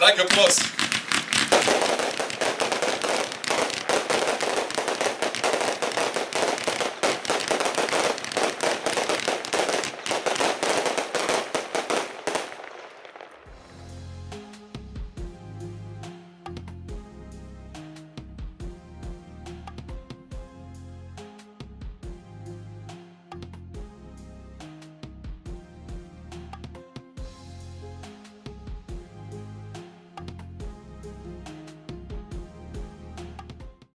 Like applause.